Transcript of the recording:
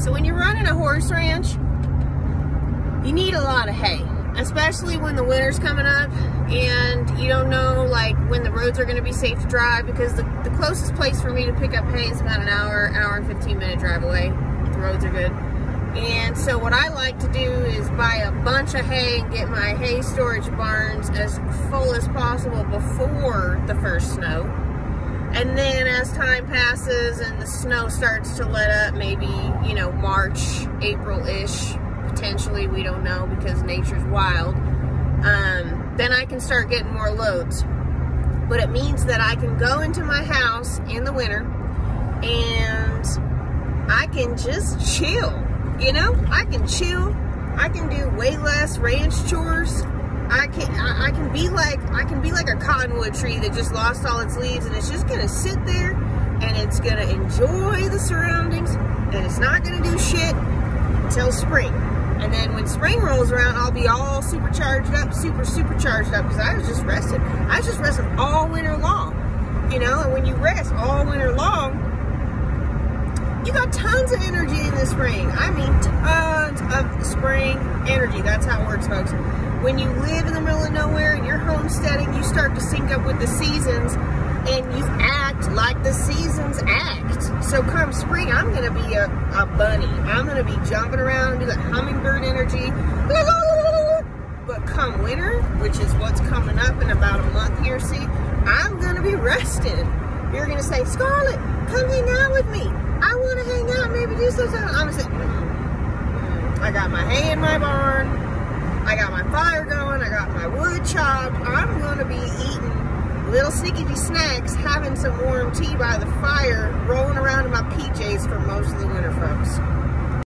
So when you're running a horse ranch, you need a lot of hay, especially when the winter's coming up and you don't know like when the roads are going to be safe to drive, because the closest place for me to pick up hay is about an hour and 15-minute drive away. The roads are good. And so what I like to do is buy a bunch of hay and get my hay storage barns as full as possible before the first snow. And then as time passes and the snow starts to let up, maybe, you know, March, April-ish, potentially, we don't know because nature's wild, then I can start getting more loads. But it means that I can go into my house in the winter and I can just chill. You know, I can chill, I can do way less ranch chores, I can be like a cottonwood tree that just lost all its leaves and it's just gonna sit there and it's gonna enjoy the surroundings and it's not gonna do shit until spring. And then when spring rolls around, I'll be all supercharged up, super charged up, because I was just rested. I was just rested all winter long, you know, and when you rest all winter long, you got tons of energy in the spring. I mean tons of spring energy. That's how it works, folks. When you live in the middle of nowhere and you're homesteading, you start to sync up with the seasons and you act like the seasons act. So come spring, I'm going to be a bunny. I'm going to be jumping around and do that hummingbird energy. But come winter, which is what's coming up in about a month here, see, I'm going to be rested. You're going to say, Scarlett, come hang out with me. I want to hang out, maybe do something. I'm going to say, I got my hay in my barn. I got my fire going. I got my wood chopped. I'm going to be eating little snickety snacks, having some warm tea by the fire, rolling around in my PJs for most of the winter.